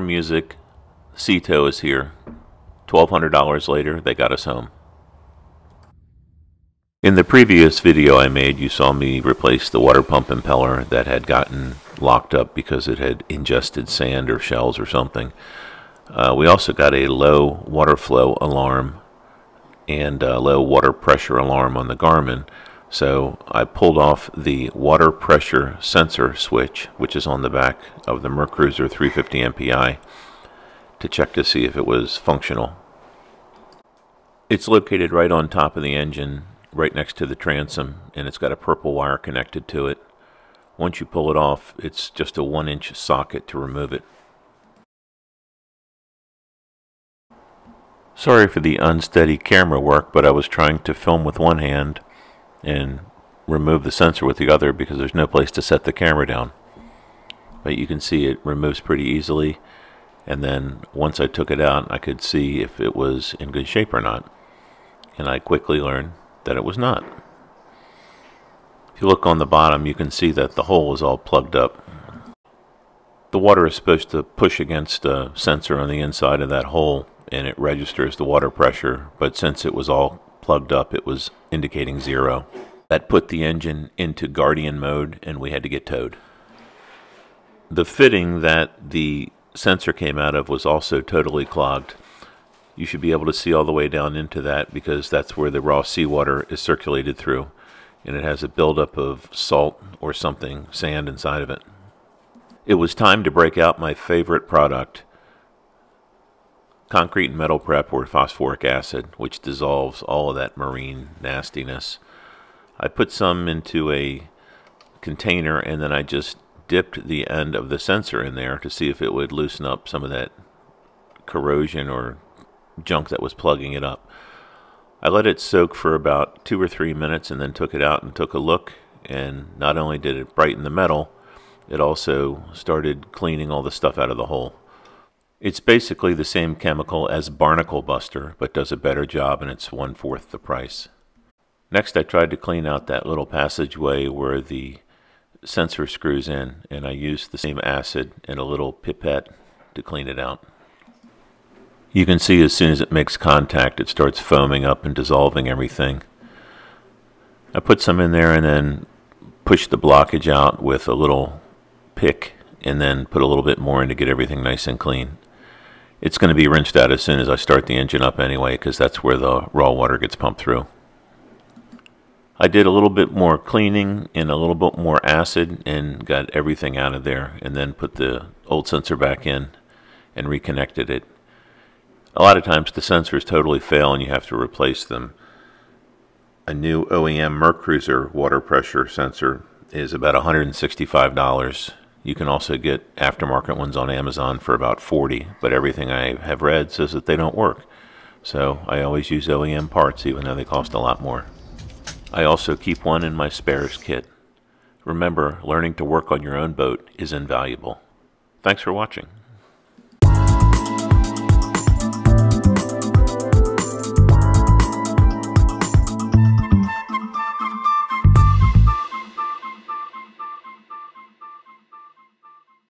more music. Sea Tow is here. $1,200 later, they got us home. In the previous video I made, you saw me replace the water pump impeller that had gotten locked up because it had ingested sand or shells or something. We also got a low water flow alarm and a low water pressure alarm on the Garmin. So I pulled off the water pressure sensor switch, which is on the back of the Mercruiser 350 MPI, to check to see if it was functional. It's located right on top of the engine, right next to the transom, and it's got a purple wire connected to it. Once you pull it off, it's just a 1-inch socket to remove it. Sorry for the unsteady camera work, but I was trying to film with one hand and remove the sensor with the other because there's no place to set the camera down. But you can see it removes pretty easily, and then once I took it out, I could see if it was in good shape or not, and I quickly learned that it was not. If you look on the bottom, you can see that the hole is all plugged up. The water is supposed to push against a sensor on the inside of that hole, and it registers the water pressure, but since it was all plugged up, it was indicating zero. That put the engine into Guardian mode, and we had to get towed. The fitting that the sensor came out of was also totally clogged. You should be able to see all the way down into that because that's where the raw seawater is circulated through, and it has a buildup of salt or something, sand inside of it. It was time to break out my favorite product, concrete and metal prep or phosphoric acid, which dissolves all of that marine nastiness. I put some into a container and then I just dipped the end of the sensor in there to see if it would loosen up some of that corrosion or junk that was plugging it up. I let it soak for about 2 or 3 minutes and then took it out and took a look, and not only did it brighten the metal, it also started cleaning all the stuff out of the hole. It's basically the same chemical as Barnacle Buster, but does a better job, and it's 1/4 the price. Next, I tried to clean out that little passageway where the sensor screws in, and I used the same acid and a little pipette to clean it out. You can see as soon as it makes contact, it starts foaming up and dissolving everything. I put some in there and then pushed the blockage out with a little pick and then put a little bit more in to get everything nice and clean. It's going to be rinsed out as soon as I start the engine up anyway, because that's where the raw water gets pumped through. I did a little bit more cleaning and a little bit more acid and got everything out of there, and then put the old sensor back in and reconnected it. A lot of times the sensors totally fail and you have to replace them. A new OEM Mercruiser water pressure sensor is about $165. You can also get aftermarket ones on Amazon for about $40, but everything I have read says that they don't work. So I always use OEM parts even though they cost a lot more. I also keep one in my spares kit. Remember, learning to work on your own boat is invaluable. Thanks for watching.